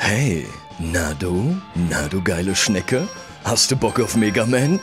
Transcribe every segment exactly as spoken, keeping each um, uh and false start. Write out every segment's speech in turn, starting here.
Hey, na du? Na du geile Schnecke? Hast du Bock auf Mega Man?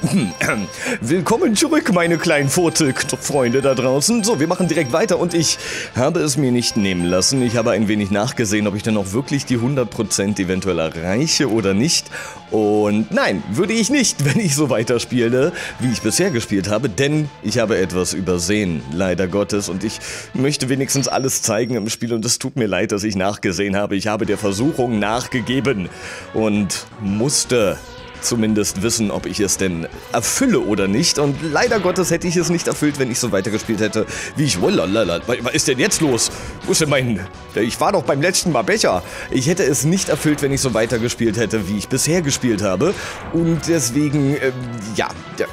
Willkommen zurück, meine kleinen Furtelfreunde da draußen. So, wir machen direkt weiter und ich habe es mir nicht nehmen lassen. Ich habe ein wenig nachgesehen, ob ich dann auch wirklich die hundert Prozent eventuell erreiche oder nicht. Und nein, würde ich nicht, wenn ich so weiterspiele, wie ich bisher gespielt habe. Denn ich habe etwas übersehen, leider Gottes. Und ich möchte wenigstens alles zeigen im Spiel. Und es tut mir leid, dass ich nachgesehen habe. Ich habe der Versuchung nachgegeben und musste zumindest wissen, ob ich es denn erfülle oder nicht. Und leider Gottes hätte ich es nicht erfüllt, wenn ich so weitergespielt hätte, wie ich... Wallalala, was ist denn jetzt los? Wo ist denn mein... Ich war doch beim letzten Mal Becher. Ich hätte es nicht erfüllt, wenn ich so weitergespielt hätte, wie ich bisher gespielt habe. Und deswegen, äh, ja, äh,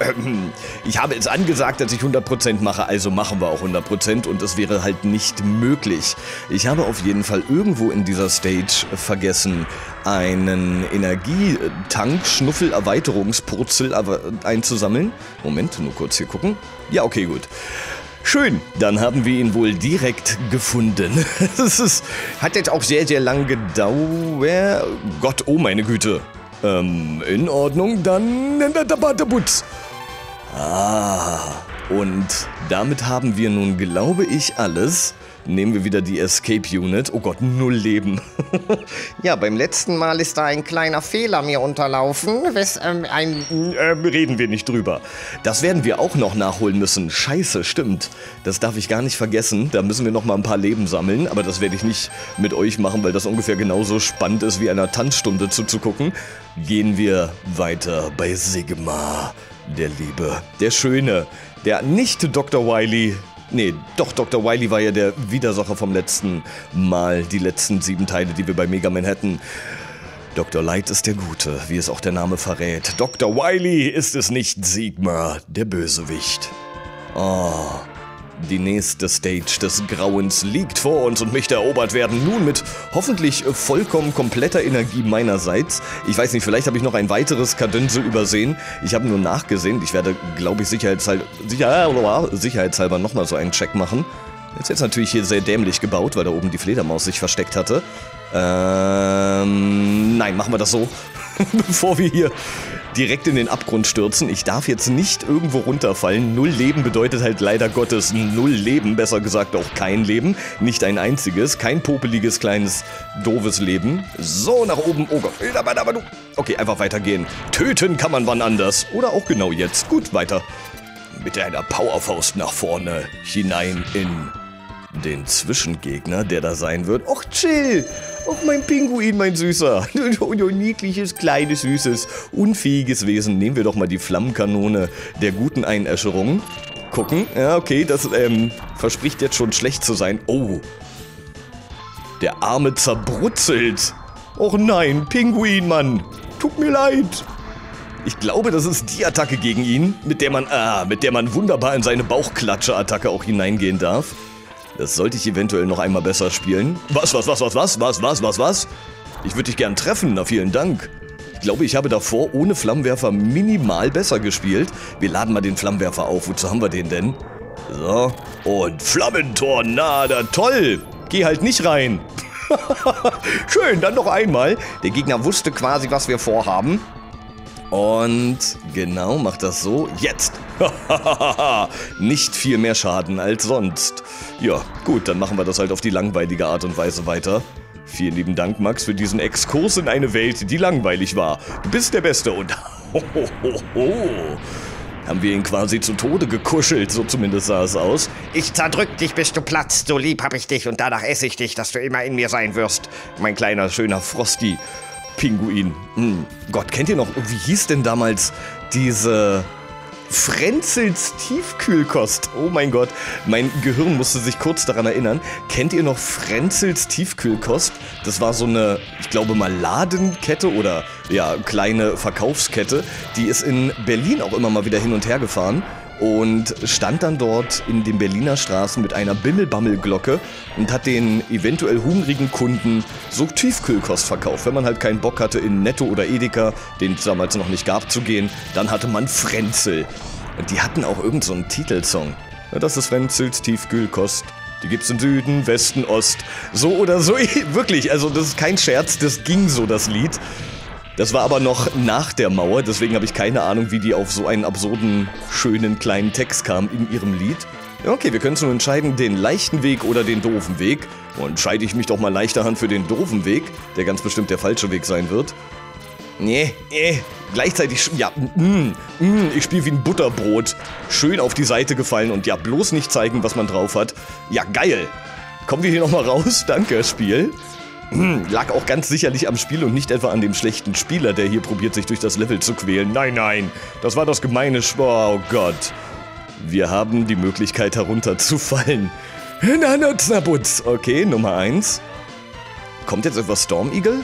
ich habe es angesagt, dass ich hundert Prozent mache, also machen wir auch hundert Prozent und es wäre halt nicht möglich. Ich habe auf jeden Fall irgendwo in dieser Stage vergessen, einen Energietank, Schnuffel, Erweiterungspurzel einzusammeln. Moment, nur kurz hier gucken. Ja, okay, gut. Schön, dann haben wir ihn wohl direkt gefunden. Das ist, hat jetzt auch sehr, sehr lang gedauert. Gott, oh meine Güte. Ähm, in Ordnung, dann... Ah, und damit haben wir nun, glaube ich, alles... Nehmen wir wieder die Escape Unit. Oh Gott, null Leben. Ja, beim letzten Mal ist da ein kleiner Fehler mir unterlaufen. Was, ähm, ein, ähm, reden wir nicht drüber. Das werden wir auch noch nachholen müssen. Scheiße, stimmt. Das darf ich gar nicht vergessen. Da müssen wir noch mal ein paar Leben sammeln. Aber das werde ich nicht mit euch machen, weil das ungefähr genauso spannend ist, wie einer Tanzstunde zuzugucken. Gehen wir weiter bei Sigma. Der Liebe. Der Schöne. Der nicht Doktor Wily. Nee, doch, Doktor Wily war ja der Widersacher vom letzten Mal, die letzten sieben Teile, die wir bei Mega Man hatten. Doktor Light ist der Gute, wie es auch der Name verrät. Doktor Wily ist es nicht, Sigma, der Bösewicht. Oh, die nächste Stage des Grauens liegt vor uns und möchte erobert werden. Nun mit hoffentlich vollkommen kompletter Energie meinerseits. Ich weiß nicht, vielleicht habe ich noch ein weiteres Kadünsel übersehen. Ich habe nur nachgesehen. Ich werde, glaube ich, sicherheitshalber, sicher, sicherheitshalber nochmal so einen Check machen. Jetzt wird es natürlich hier sehr dämlich gebaut, weil da oben die Fledermaus sich versteckt hatte. Ähm, nein, machen wir das so, bevor wir hier direkt in den Abgrund stürzen. Ich darf jetzt nicht irgendwo runterfallen. Null Leben bedeutet halt leider Gottes null Leben, besser gesagt auch kein Leben. Nicht ein einziges, kein popeliges, kleines, doofes Leben. So, nach oben, oh Gott, aber du. Okay, einfach weitergehen. Töten kann man wann anders oder auch genau jetzt. Gut, weiter. Mit einer Powerfaust nach vorne, hinein in... den Zwischengegner, der da sein wird. Och, chill! Och, mein Pinguin, mein Süßer. Du niedliches, kleines, süßes, unfähiges Wesen. Nehmen wir doch mal die Flammenkanone der guten Einäscherung. Gucken. Ja, okay, das ähm, verspricht jetzt schon schlecht zu sein. Oh. Der Arme zerbrutzelt. Och nein, Pinguin, Mann. Tut mir leid. Ich glaube, das ist die Attacke gegen ihn, mit der man, ah, mit der man wunderbar in seine Bauchklatsche-Attacke auch hineingehen darf. Das sollte ich eventuell noch einmal besser spielen. Was, was, was, was, was, was, was, was, was? Ich würde dich gern treffen, na vielen Dank. Ich glaube, ich habe davor ohne Flammenwerfer minimal besser gespielt. Wir laden mal den Flammenwerfer auf. Wozu haben wir den denn? So. Und Flammentornado, toll. Geh halt nicht rein. Schön, dann noch einmal. Der Gegner wusste quasi, was wir vorhaben. Und genau, macht das so. Jetzt. Nicht viel mehr Schaden als sonst. Ja, gut, dann machen wir das halt auf die langweilige Art und Weise weiter. Vielen lieben Dank, Max, für diesen Exkurs in eine Welt, die langweilig war. Du bist der Beste und... haben wir ihn quasi zu Tode gekuschelt, so zumindest sah es aus. Ich zerdrück dich, bis du platzt. So lieb hab ich dich und danach esse ich dich, dass du immer in mir sein wirst. Mein kleiner, schöner Frosty. Pinguin. Hm. Gott, kennt ihr noch, wie hieß denn damals diese Frenzels Tiefkühlkost? Oh mein Gott, mein Gehirn musste sich kurz daran erinnern. Kennt ihr noch Frenzels Tiefkühlkost? Das war so eine, ich glaube mal Ladenkette oder ja, kleine Verkaufskette. Die ist in Berlin auch immer mal wieder hin und her gefahren. Und stand dann dort in den Berliner Straßen mit einer Bimmelbammelglocke und hat den eventuell hungrigen Kunden so Tiefkühlkost verkauft. Wenn man halt keinen Bock hatte, in Netto oder Edeka, den es damals noch nicht gab, zu gehen, dann hatte man Frenzel. Und die hatten auch irgend so einen Titelsong. Ja, das ist Frenzels Tiefkühlkost. Die gibt's im Süden, Westen, Ost. So oder so, wirklich, also das ist kein Scherz, das ging so, das Lied. Das war aber noch nach der Mauer, deswegen habe ich keine Ahnung, wie die auf so einen absurden, schönen kleinen Text kam in ihrem Lied. Okay, wir können es nun entscheiden, den leichten Weg oder den doofen Weg. Und entscheide ich mich doch mal leichterhand für den doofen Weg, der ganz bestimmt der falsche Weg sein wird. Nee, nee, gleichzeitig, ja, mm, mm, ich spiele wie ein Butterbrot. Schön auf die Seite gefallen und ja, bloß nicht zeigen, was man drauf hat. Ja, geil. Kommen wir hier nochmal raus? Danke, Spiel. Mm, lag auch ganz sicherlich am Spiel und nicht etwa an dem schlechten Spieler, der hier probiert, sich durch das Level zu quälen. Nein, nein, das war das gemeine Sch... Oh Gott. Wir haben die Möglichkeit, herunterzufallen. Na, nutz, na, putz. Okay, Nummer eins. Kommt jetzt etwas Storm Eagle?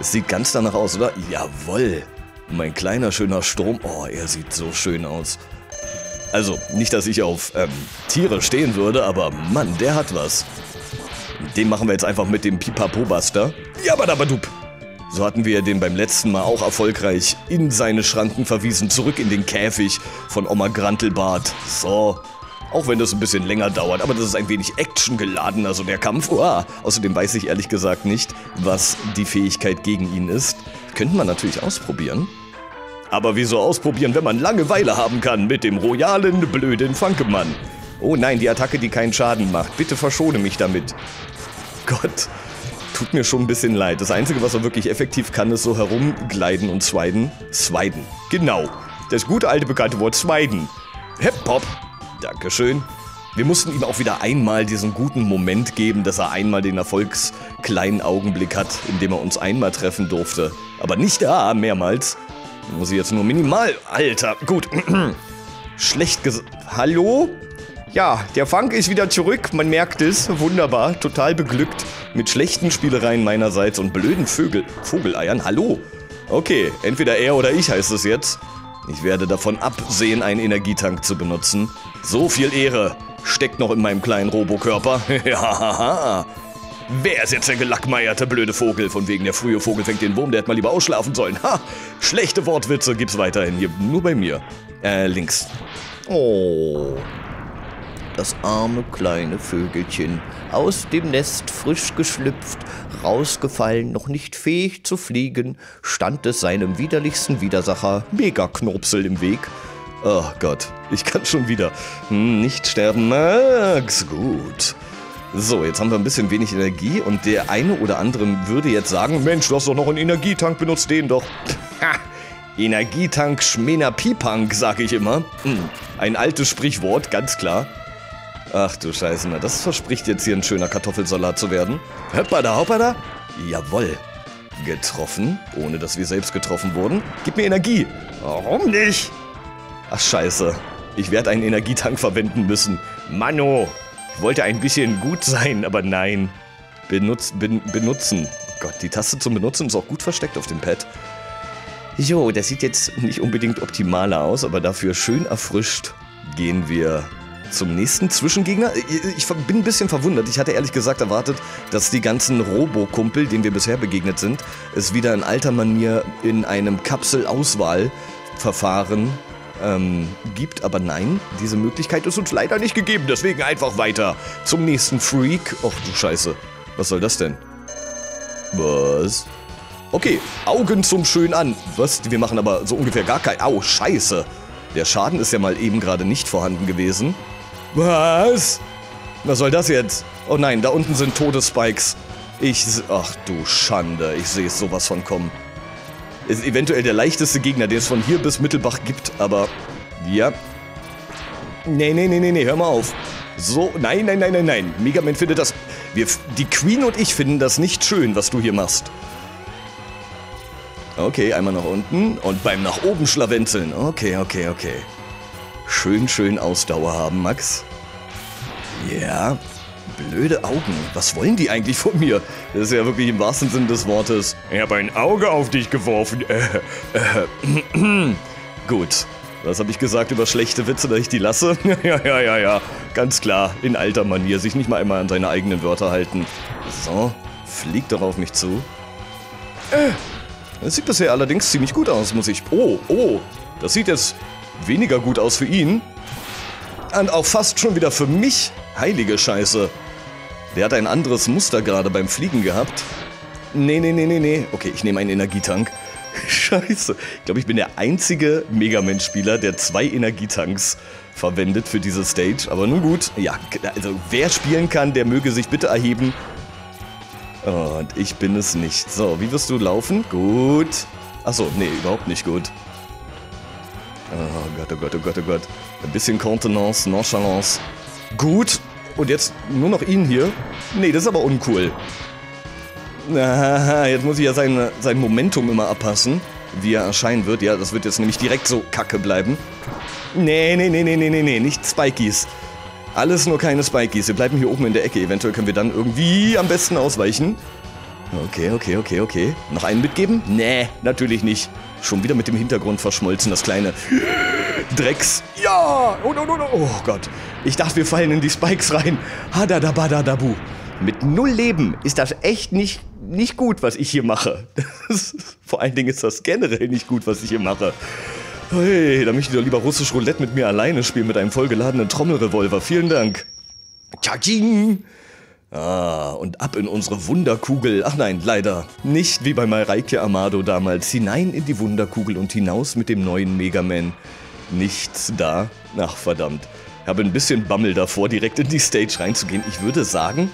Es sieht ganz danach aus, oder? Jawoll. Mein kleiner, schöner Sturm. Oh, er sieht so schön aus. Also, nicht, dass ich auf ähm, Tiere stehen würde, aber Mann, der hat was. Den machen wir jetzt einfach mit dem Pipapo-Buster. Jabadabadub. So hatten wir den beim letzten Mal auch erfolgreich in seine Schranken verwiesen, zurück in den Käfig von Oma Grantelbart. So, auch wenn das ein bisschen länger dauert, aber das ist ein wenig actiongeladener, so der Kampf. Uah. Außerdem weiß ich ehrlich gesagt nicht, was die Fähigkeit gegen ihn ist. Könnte man natürlich ausprobieren. Aber wieso ausprobieren, wenn man Langeweile haben kann mit dem royalen, blöden Funkemann? Oh nein, die Attacke, die keinen Schaden macht. Bitte verschone mich damit. Gott. Tut mir schon ein bisschen leid. Das Einzige, was er wirklich effektiv kann, ist so herumgleiten und swiden. Swiden. Genau. Das gute alte bekannte Wort swiden. Hip-Hop. Dankeschön. Wir mussten ihm auch wieder einmal diesen guten Moment geben, dass er einmal den erfolgskleinen Augenblick hat, indem er uns einmal treffen durfte. Aber nicht da, mehrmals. Muss ich jetzt nur minimal... Alter, gut. Schlecht ges... Hallo? Ja, der Funk ist wieder zurück, man merkt es. Wunderbar, total beglückt. Mit schlechten Spielereien meinerseits und blöden Vögel Vogeleiern. Hallo? Okay, entweder er oder ich heißt es jetzt. Ich werde davon absehen, einen Energietank zu benutzen. So viel Ehre steckt noch in meinem kleinen Robokörper. Ja, wer ist jetzt der gelackmeierte blöde Vogel? Von wegen der frühe Vogel fängt den Wurm, der hätte mal lieber ausschlafen sollen. Ha, schlechte Wortwitze gibt's weiterhin hier, nur bei mir. Äh, links. Oh... Das arme kleine Vögelchen, aus dem Nest frisch geschlüpft, rausgefallen, noch nicht fähig zu fliegen, stand es seinem widerlichsten Widersacher Megaknopsel im Weg. Oh Gott, ich kann schon wieder. Hm, nicht sterben, Max, gut. So, jetzt haben wir ein bisschen wenig Energie und der eine oder andere würde jetzt sagen, Mensch, du hast doch noch einen Energietank, benutzt den doch. Ha. Energietank, Schmena Pipank, sag ich immer. Hm, ein altes Sprichwort, ganz klar. Ach du Scheiße, na, das verspricht jetzt hier ein schöner Kartoffelsalat zu werden. Hoppada, hoppada. Jawoll. Getroffen, ohne dass wir selbst getroffen wurden. Gib mir Energie. Warum nicht? Ach Scheiße, ich werde einen Energietank verwenden müssen. Mano, ich wollte ein bisschen gut sein, aber nein. Benutz, ben, benutzen. Gott, die Taste zum Benutzen ist auch gut versteckt auf dem Pad. Jo, das sieht jetzt nicht unbedingt optimaler aus, aber dafür schön erfrischt gehen wir... Zum nächsten Zwischengegner. Ich bin ein bisschen verwundert. Ich hatte ehrlich gesagt erwartet, dass die ganzen Robo-Kumpel, denen wir bisher begegnet sind, es wieder in alter Manier in einem Kapselauswahlverfahren ähm, gibt. Aber nein, diese Möglichkeit ist uns leider nicht gegeben. Deswegen einfach weiter zum nächsten Freak. Och du Scheiße. Was soll das denn? Was? Okay, Augen zum Schön an. Was? Wir machen aber so ungefähr gar kein... Au, Scheiße. Der Schaden ist ja mal eben gerade nicht vorhanden gewesen. Was? Was soll das jetzt? Oh nein, da unten sind Todespikes. Ich... Ach du Schande, ich sehe es sowas von kommen. Ist eventuell der leichteste Gegner, den es von hier bis Mittelbach gibt, aber... Ja. Nee, nee, nee, nee, nee, hör mal auf. So, nein, nein, nein, nein, nein. Mega Man findet das... Wir, die Queen und ich finden das nicht schön, was du hier machst. Okay, einmal nach unten und beim nach oben schlawenzeln. Okay, okay, okay. Schön, schön Ausdauer haben, Max. Ja, blöde Augen. Was wollen die eigentlich von mir? Das ist ja wirklich im wahrsten Sinn des Wortes. Ich habe ein Auge auf dich geworfen. Äh, äh, Gut, was habe ich gesagt über schlechte Witze, dass ich die lasse? ja, ja, ja, ja, ganz klar. In alter Manier. Sich nicht mal einmal an seine eigenen Wörter halten. So, fliegt doch auf mich zu. Äh. Das sieht bisher allerdings ziemlich gut aus, muss ich... Oh, oh, das sieht jetzt weniger gut aus für ihn. Und auch fast schon wieder für mich. Heilige Scheiße. Der hat ein anderes Muster gerade beim Fliegen gehabt. Nee, nee, nee, nee, nee. Okay, ich nehme einen Energietank. Scheiße. Ich glaube, ich bin der einzige Mega Man-Spieler, der zwei Energietanks verwendet für diese Stage. Aber nun gut. Ja, also wer spielen kann, der möge sich bitte erheben. Und ich bin es nicht. So, wie wirst du laufen? Gut. Achso, nee, überhaupt nicht gut. Oh Gott, oh Gott, oh Gott, oh Gott. Ein bisschen Contenance, Nonchalance. Gut. Und jetzt nur noch ihn hier. Nee, das ist aber uncool. Aha, jetzt muss ich ja sein, sein Momentum immer abpassen, wie er erscheinen wird. Ja, das wird jetzt nämlich direkt so kacke bleiben. Nee, nee, nee, nee, nee, nee, nee, nicht Spikies. Alles nur keine Spikies. Wir bleiben hier oben in der Ecke. Eventuell können wir dann irgendwie am besten ausweichen. Okay, okay, okay, okay. Noch einen mitgeben? Nee, natürlich nicht. Schon wieder mit dem Hintergrund verschmolzen, das kleine Drecks. Ja! Oh, oh, oh, oh. Oh Gott. Ich dachte, wir fallen in die Spikes rein. Hadadabadadabu. Mit null Leben ist das echt nicht, nicht gut, was ich hier mache. Das ist, vor allen Dingen ist das generell nicht gut, was ich hier mache. Hey, da möchte ich doch lieber russisch Roulette mit mir alleine spielen, mit einem vollgeladenen Trommelrevolver. Vielen Dank. Tschatsching! Ah, und ab in unsere Wunderkugel. Ach nein, leider. Nicht wie bei Mareike Amado damals. Hinein in die Wunderkugel und hinaus mit dem neuen Mega Man. Nichts da. Ach, verdammt. Ich habe ein bisschen Bammel davor, direkt in die Stage reinzugehen. Ich würde sagen,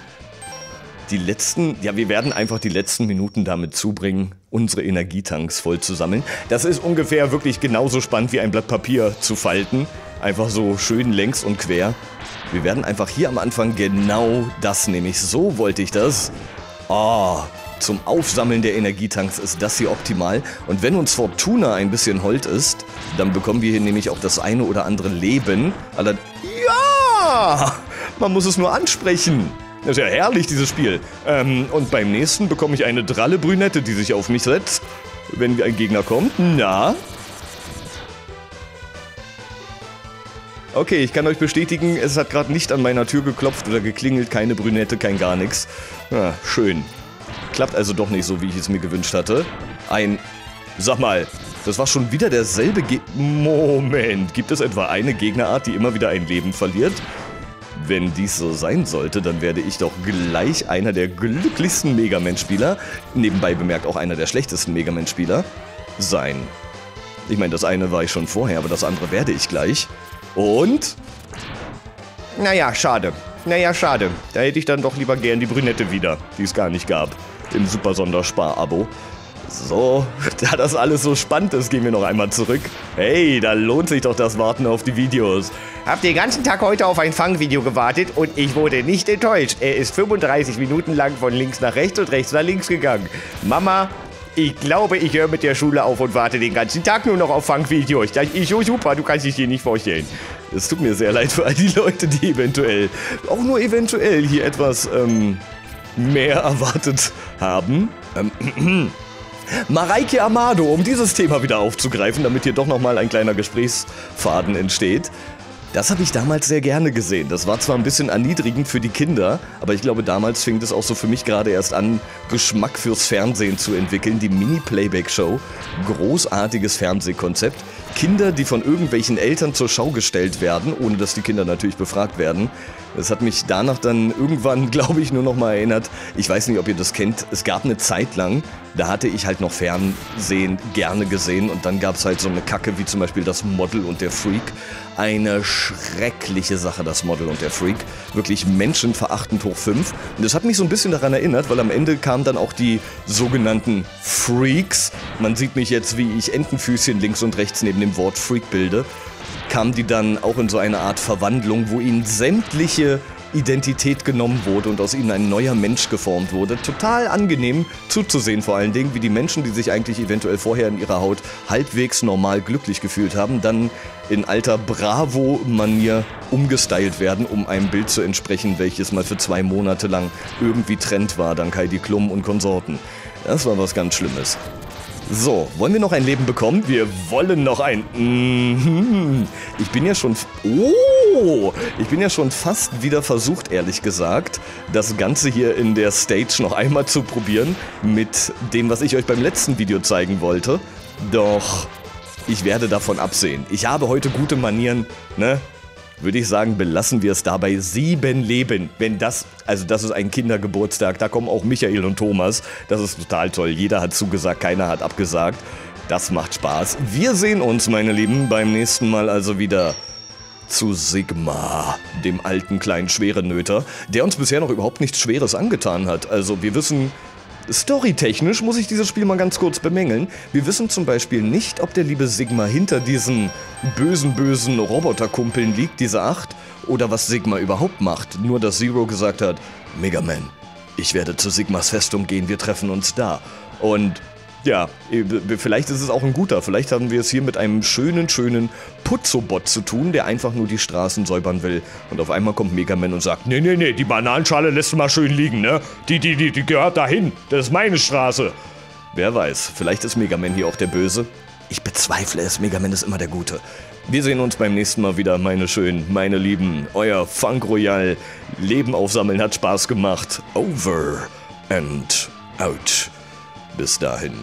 die letzten... Ja, wir werden einfach die letzten Minuten damit zubringen, unsere Energietanks voll zu sammeln. Das ist ungefähr wirklich genauso spannend, wie ein Blatt Papier zu falten. Einfach so schön längs und quer. Wir werden einfach hier am Anfang genau das, nämlich so wollte ich das. Oh, zum Aufsammeln der Energietanks ist das hier optimal. Und wenn uns Fortuna ein bisschen hold ist, dann bekommen wir hier nämlich auch das eine oder andere Leben. Aller ja, man muss es nur ansprechen. Das ist ja herrlich, dieses Spiel. Ähm, und beim nächsten bekomme ich eine dralle Brünette, die sich auf mich setzt, wenn ein Gegner kommt. Na? Okay, ich kann euch bestätigen, es hat gerade nicht an meiner Tür geklopft oder geklingelt, keine Brünette, kein gar nichts. Ah, schön. Klappt also doch nicht so, wie ich es mir gewünscht hatte. Ein... Sag mal, das war schon wieder derselbe Ge... Moment, gibt es etwa eine Gegnerart, die immer wieder ein Leben verliert? Wenn dies so sein sollte, dann werde ich doch gleich einer der glücklichsten Mega Man-Spieler, nebenbei bemerkt auch einer der schlechtesten Mega Man-Spieler, sein. Ich meine, das eine war ich schon vorher, aber das andere werde ich gleich. Und? Naja, schade. Naja, schade. Da hätte ich dann doch lieber gern die Brünette wieder, die es gar nicht gab. Im Super-Sonderspar-Abo. So, da das alles so spannend ist, gehen wir noch einmal zurück. Hey, da lohnt sich doch das Warten auf die Videos. Hab den ganzen Tag heute auf ein Fangvideo gewartet und ich wurde nicht enttäuscht. Er ist fünfunddreißig Minuten lang von links nach rechts und rechts nach links gegangen. Mama... Ich glaube, ich höre mit der Schule auf und warte den ganzen Tag nur noch auf Funkvideos. Das ist so super, du kannst dich dir nicht vorstellen. Es tut mir sehr leid für all die Leute, die eventuell, auch nur eventuell, hier etwas ähm, mehr erwartet haben. Ähm, Mareike Amado, um dieses Thema wieder aufzugreifen, damit hier doch nochmal ein kleiner Gesprächsfaden entsteht. Das habe ich damals sehr gerne gesehen. Das war zwar ein bisschen erniedrigend für die Kinder, aber ich glaube, damals fing das auch so für mich gerade erst an, Geschmack fürs Fernsehen zu entwickeln. Die Mini-Playback-Show, großartiges Fernsehkonzept. Kinder, die von irgendwelchen Eltern zur Schau gestellt werden, ohne dass die Kinder natürlich befragt werden. Das hat mich danach dann irgendwann, glaube ich, nur noch mal erinnert. Ich weiß nicht, ob ihr das kennt. Es gab eine Zeit lang, da hatte ich halt noch Fernsehen gerne gesehen. Und dann gab es halt so eine Kacke wie zum Beispiel Das Model und der Freak. Eine schreckliche Sache, Das Model und der Freak. Wirklich menschenverachtend hoch fünf. Und das hat mich so ein bisschen daran erinnert, weil am Ende kamen dann auch die sogenannten Freaks. Man sieht mich jetzt, wie ich Entenfüßchen links und rechts neben dem Wort Freak bilde. Kamen die dann auch in so eine Art Verwandlung, wo ihnen sämtliche Identität genommen wurde und aus ihnen ein neuer Mensch geformt wurde. Total angenehm zuzusehen, vor allen Dingen, wie die Menschen, die sich eigentlich eventuell vorher in ihrer Haut halbwegs normal glücklich gefühlt haben, dann in alter Bravo-Manier umgestylt werden, um einem Bild zu entsprechen, welches mal für zwei Monate lang irgendwie Trend war, dank Heidi Klum und Konsorten. Das war was ganz Schlimmes. So, wollen wir noch ein Leben bekommen? Wir wollen noch ein... Mm-hmm. Ich bin ja schon... Oh! Ich bin ja schon fast wieder versucht, ehrlich gesagt, das Ganze hier in der Stage noch einmal zu probieren mit dem, was ich euch beim letzten Video zeigen wollte. Doch ich werde davon absehen. Ich habe heute gute Manieren, ne? würde ich sagen, belassen wir es dabei. Sieben Leben. Wenn das, also das ist ein Kindergeburtstag, da kommen auch Michael und Thomas. Das ist total toll. Jeder hat zugesagt, keiner hat abgesagt. Das macht Spaß. Wir sehen uns, meine Lieben, beim nächsten Mal also wieder zu Sigma, dem alten kleinen Schwerenöter, der uns bisher noch überhaupt nichts Schweres angetan hat. Also wir wissen, storytechnisch muss ich dieses Spiel mal ganz kurz bemängeln. Wir wissen zum Beispiel nicht, ob der liebe Sigma hinter diesen bösen, bösen Roboterkumpeln liegt, diese acht, oder was Sigma überhaupt macht. Nur, dass Zero gesagt hat, Mega Man, ich werde zu Sigmas Festung gehen, wir treffen uns da. Und ja, vielleicht ist es auch ein guter. Vielleicht haben wir es hier mit einem schönen, schönen Putzobot zu tun, der einfach nur die Straßen säubern will. Und auf einmal kommt Mega Man und sagt, nee, nee, nee, die Bananenschale lässt du mal schön liegen, ne? Die, die, die, die gehört dahin. Das ist meine Straße. Wer weiß, vielleicht ist Mega Man hier auch der Böse. Ich bezweifle es, Mega Man ist immer der Gute. Wir sehen uns beim nächsten Mal wieder, meine Schönen, meine Lieben. Euer Funk Royal. Leben aufsammeln hat Spaß gemacht. Over and out. Bis dahin.